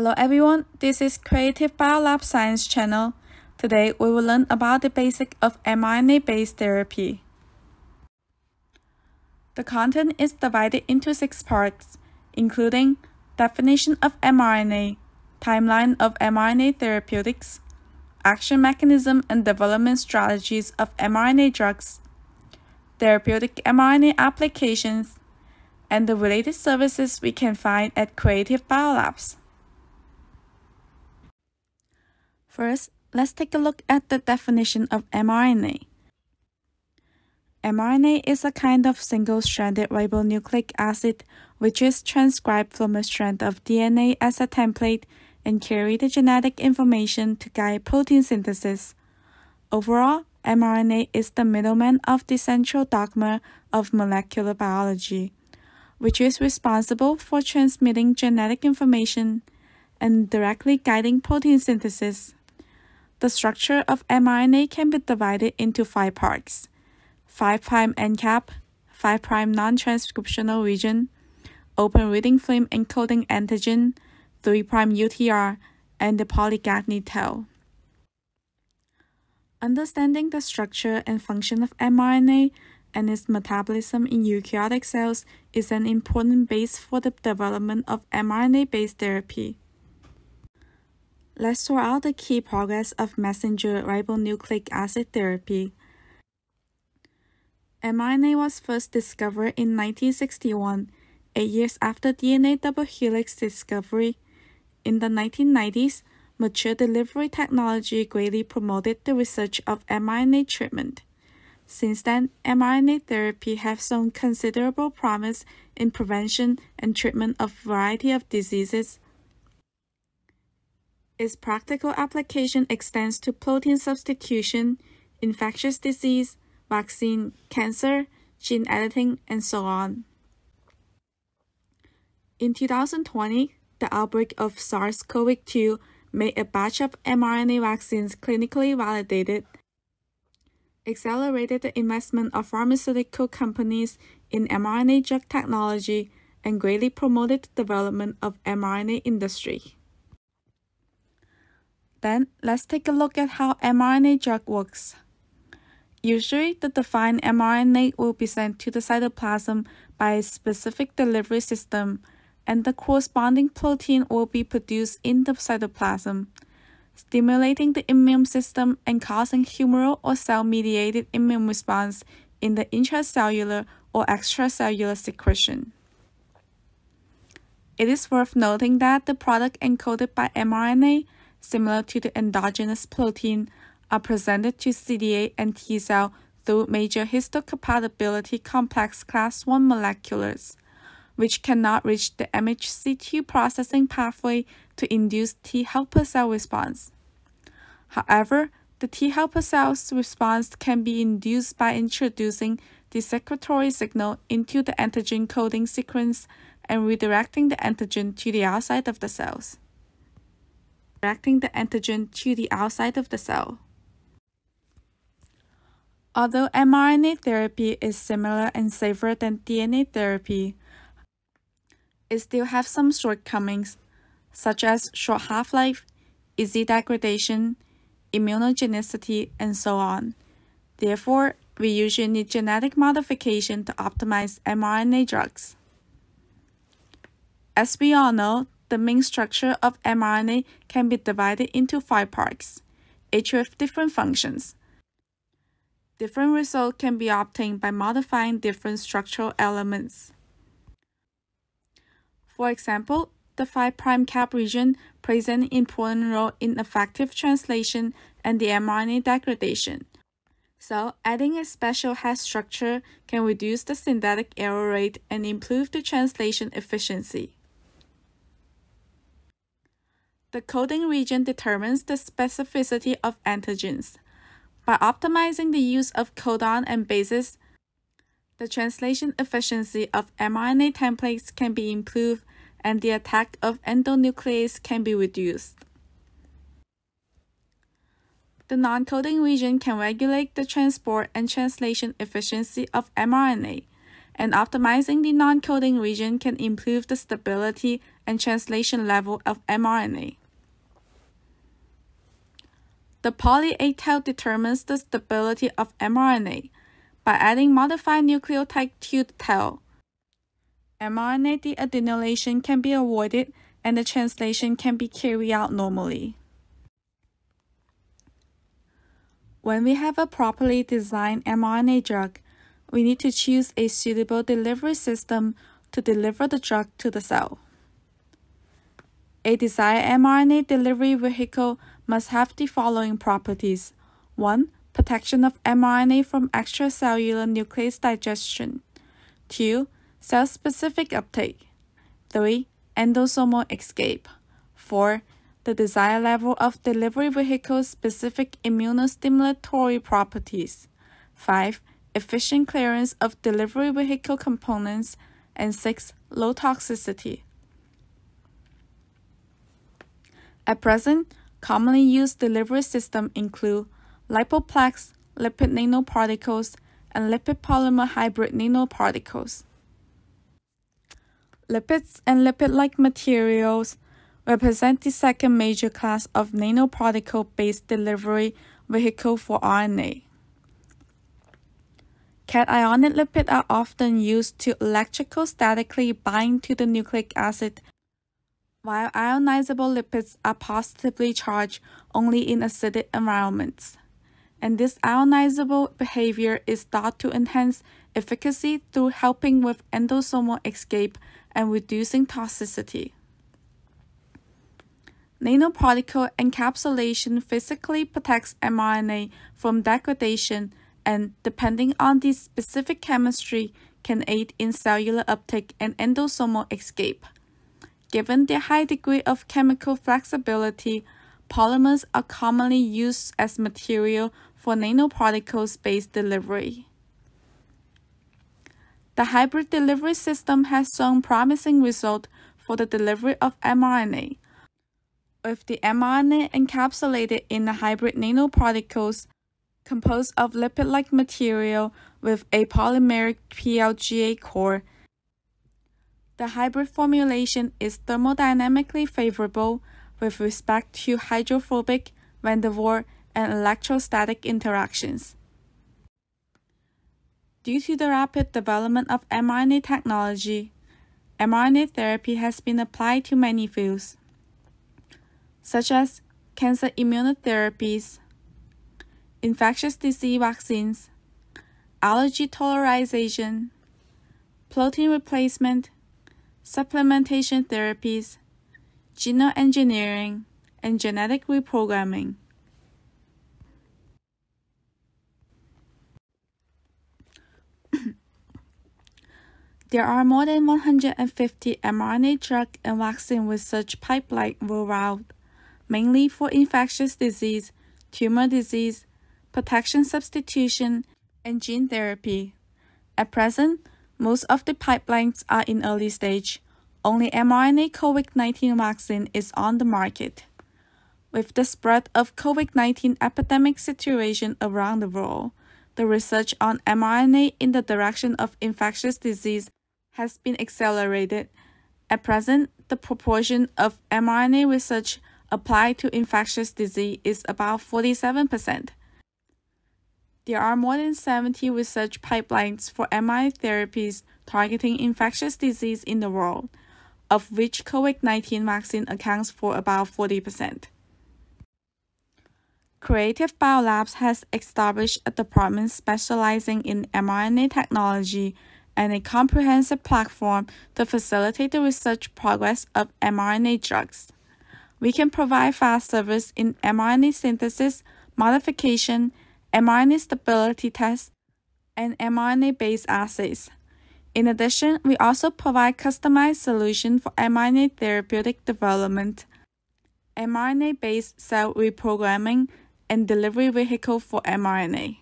Hello everyone, this is Creative Biolab Science Channel. Today we will learn about the basics of mRNA-based therapy. The content is divided into 6 parts, including definition of mRNA, timeline of mRNA therapeutics, action mechanism and development strategies of mRNA drugs, therapeutic mRNA applications, and the related services we can find at Creative Biolabs. First, let's take a look at the definition of mRNA. mRNA is a kind of single-stranded ribonucleic acid which is transcribed from a strand of DNA as a template and carry the genetic information to guide protein synthesis. Overall, mRNA is the middleman of the central dogma of molecular biology, which is responsible for transmitting genetic information and directly guiding protein synthesis. The structure of mRNA can be divided into 5 parts: 5' end cap, 5' non-transcriptional region, open reading frame encoding antigen, 3' UTR, and the polyglutinate tail. Understanding the structure and function of mRNA and its metabolism in eukaryotic cells is an important base for the development of mRNA-based therapy. Let's sort out the key progress of messenger ribonucleic acid therapy. mRNA was first discovered in 1961, 8 years after DNA double helix discovery. In the 1990s, mature delivery technology greatly promoted the research of mRNA treatment. Since then, mRNA therapy has shown considerable promise in prevention and treatment of a variety of diseases. Its practical application extends to protein substitution, infectious disease, vaccine, cancer, gene editing, and so on. In 2020, the outbreak of SARS-CoV-2 made a batch of mRNA vaccines clinically validated, accelerated the investment of pharmaceutical companies in mRNA drug technology, and greatly promoted the development of mRNA industry. Then, let's take a look at how mRNA drug works. Usually, the defined mRNA will be sent to the cytoplasm by a specific delivery system, and the corresponding protein will be produced in the cytoplasm, stimulating the immune system and causing humoral or cell-mediated immune response in the intracellular or extracellular secretion. It is worth noting that the product encoded by mRNA, similar to the endogenous protein, are presented to CD8 and T cell through major histocompatibility complex class 1 molecules, which cannot reach the MHC II processing pathway to induce T helper cell response. However, the T helper cell's response can be induced by introducing the secretory signal into the antigen coding sequence and redirecting the antigen to the outside of the cells. Although mRNA therapy is similar and safer than DNA therapy, it still has some shortcomings, such as short half-life, easy degradation, immunogenicity, and so on. Therefore, we usually need genetic modification to optimize mRNA drugs. As we all know, the main structure of mRNA can be divided into 5 parts, each with different functions. Different results can be obtained by modifying different structural elements. For example, the 5' cap region plays an important role in effective translation and the mRNA degradation. So, adding a special hash structure can reduce the synthetic error rate and improve the translation efficiency. The coding region determines the specificity of antigens. By optimizing the use of codon and bases, the translation efficiency of mRNA templates can be improved and the attack of endonuclease can be reduced. The non-coding region can regulate the transport and translation efficiency of mRNA, and optimizing the non-coding region can improve the stability and translation level of mRNA. The poly A tail determines the stability of mRNA by adding modified nucleotide to the tail. mRNA de-adenylation can be avoided and the translation can be carried out normally. When we have a properly designed mRNA drug, we need to choose a suitable delivery system to deliver the drug to the cell. A desired mRNA delivery vehicle must have the following properties. 1. Protection of mRNA from extracellular nuclease digestion. 2. Cell-specific uptake. 3. Endosomal escape. 4. The desired level of delivery vehicle-specific immunostimulatory properties. 5. Efficient clearance of delivery vehicle components. And 6. Low toxicity. At present, commonly used delivery systems include lipoplex, lipid nanoparticles, and lipid polymer hybrid nanoparticles. Lipids and lipid-like materials represent the second major class of nanoparticle-based delivery vehicle for RNA. Cationic lipids are often used to electrostatically bind to the nucleic acid, while ionizable lipids are positively charged only in acidic environments, and this ionizable behavior is thought to enhance efficacy through helping with endosomal escape and reducing toxicity. Nanoparticle encapsulation physically protects mRNA from degradation and, depending on the specific chemistry, can aid in cellular uptake and endosomal escape. Given their high degree of chemical flexibility, polymers are commonly used as material for nanoparticles-based delivery. The hybrid delivery system has shown promising results for the delivery of mRNA. With the mRNA encapsulated in the hybrid nanoparticles, composed of lipid-like material with a polymeric PLGA core, the hybrid formulation is thermodynamically favorable with respect to hydrophobic, van der Waals, and electrostatic interactions. Due to the rapid development of mRNA technology, mRNA therapy has been applied to many fields, such as cancer immunotherapies, infectious disease vaccines, allergy tolerization, protein replacement, supplementation therapies, genome engineering, and genetic reprogramming. There are more than 150 mRNA drug and vaccine research pipelines worldwide, mainly for infectious disease, tumor disease, protein substitution, and gene therapy. At present, most of the pipelines are in early stage. Only mRNA COVID-19 vaccine is on the market. With the spread of COVID-19 epidemic situation around the world, the research on mRNA in the direction of infectious disease has been accelerated. At present, the proportion of mRNA research applied to infectious disease is about 47%. There are more than 70 research pipelines for mRNA therapies targeting infectious disease in the world, of which COVID-19 vaccine accounts for about 40%. Creative Biolabs has established a department specializing in mRNA technology and a comprehensive platform to facilitate the research progress of mRNA drugs. We can provide fast service in mRNA synthesis, modification, mRNA stability tests, and mRNA-based assays. In addition, we also provide customized solutions for mRNA therapeutic development, mRNA-based cell reprogramming, and delivery vehicle for mRNA.